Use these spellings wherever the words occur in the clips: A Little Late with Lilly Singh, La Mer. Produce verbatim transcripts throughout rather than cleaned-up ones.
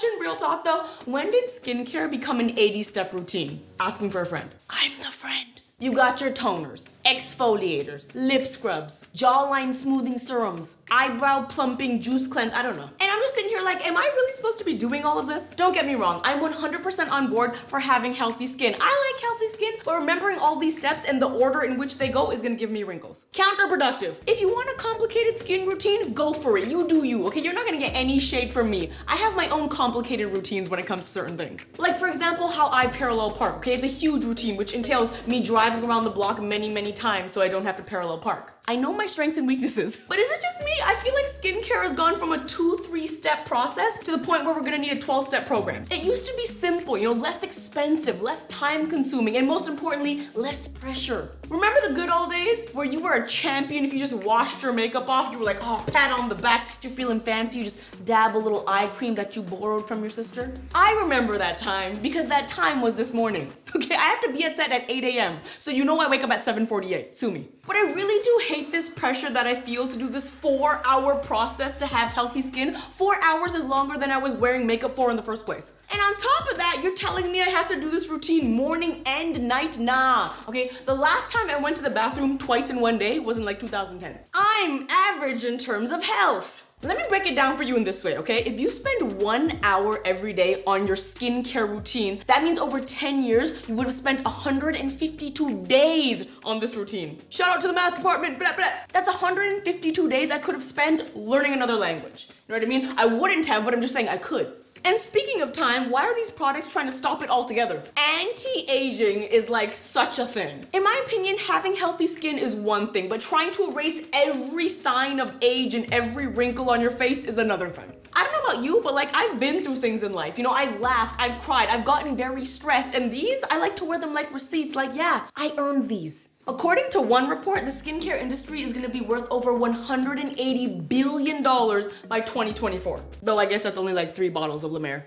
question, real talk though. When did skincare become an eighty step routine? Asking for a friend. I'm the friend. You got your toners, exfoliators, lip scrubs, jawline smoothing serums, eyebrow plumping juice cleanse, I don't know. And I'm just sitting here like, am I really supposed to be doing all of this? Don't get me wrong, I'm one hundred percent on board for having healthy skin. I like healthy skin, but remembering all these steps and the order in which they go is gonna give me wrinkles. Counterproductive. If you want a complicated skin routine, go for it, you do you, okay? You're not gonna get any shade from me. I have my own complicated routines when it comes to certain things. Like for example, how I parallel park, okay? It's a huge routine, which entails me driving around the block many, many times so I don't have to parallel park. I know my strengths and weaknesses, but is it just me? I feel like skincare has gone from a two, three step process to the point where we're gonna need a twelve step program. It used to be simple, you know, less expensive, less time consuming, and most importantly, less pressure. Remember the good old days where you were a champion if you just washed your makeup off, you were like, oh, pat on the back, if you're feeling fancy, you just dab a little eye cream that you borrowed from your sister? I remember that time because that time was this morning. Okay, I have to be at set at eight A M So you know I wake up at seven forty-eight, sue me. But I really do hate this pressure that I feel to do this four hour process to have healthy skin. Four hours is longer than I was wearing makeup for in the first place. And on top of that, you're telling me I have to do this routine morning and night? Nah, okay? The last time I went to the bathroom twice in one day was in like two thousand ten. I'm average in terms of health. Let me break it down for you in this way, okay? If you spend one hour every day on your skincare routine, that means over ten years, you would have spent one hundred fifty-two days on this routine. Shout out to the math department, blah, blah. That's one hundred fifty-two days I could have spent learning another language. You know what I mean? I wouldn't have, but I'm just saying I could. And speaking of time, why are these products trying to stop it altogether? Anti-aging is like such a thing. In my opinion, having healthy skin is one thing, but trying to erase every sign of age and every wrinkle on your face is another thing. I don't know about you, but like I've been through things in life. You know, I've laughed, I've cried, I've gotten very stressed, and these, I like to wear them like receipts, like yeah, I earned these. According to one report, the skincare industry is gonna be worth over one hundred eighty billion dollars by twenty twenty-four. Though I guess that's only like three bottles of La Mer.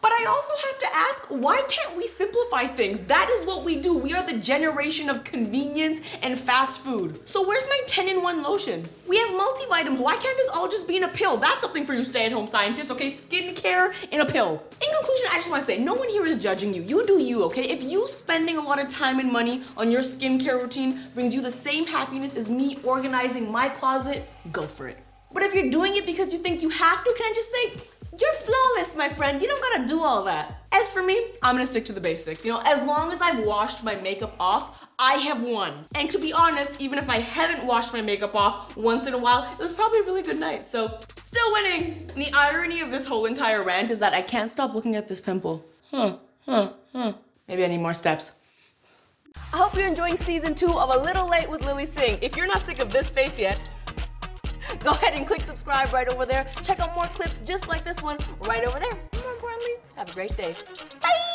But I also have to ask, why can't we simplify things? That is what we do. We are the generation of convenience and fast food. So where's my ten in one lotion? We have multivitamins. Why can't this all just be in a pill? That's something for you stay-at-home scientists, okay? Skincare in a pill. In conclusion, I just wanna say, no one here is judging you. You do you, okay? If you spending a lot of time and money on your skincare routine brings you the same happiness as me organizing my closet, go for it. But if you're doing it because you think you have to, can I just say, you're flawless, my friend. You don't gotta do all that. As for me, I'm gonna stick to the basics. You know, as long as I've washed my makeup off, I have won. And to be honest, even if I haven't washed my makeup off once in a while, it was probably a really good night, so still winning. And the irony of this whole entire rant is that I can't stop looking at this pimple. Huh, huh, huh. Maybe I need more steps. I hope you're enjoying season two of A Little Late with Lilly Singh. If you're not sick of this face yet, go ahead and click subscribe right over there. Check out more clips just like this one right over there. More importantly, have a great day. Bye!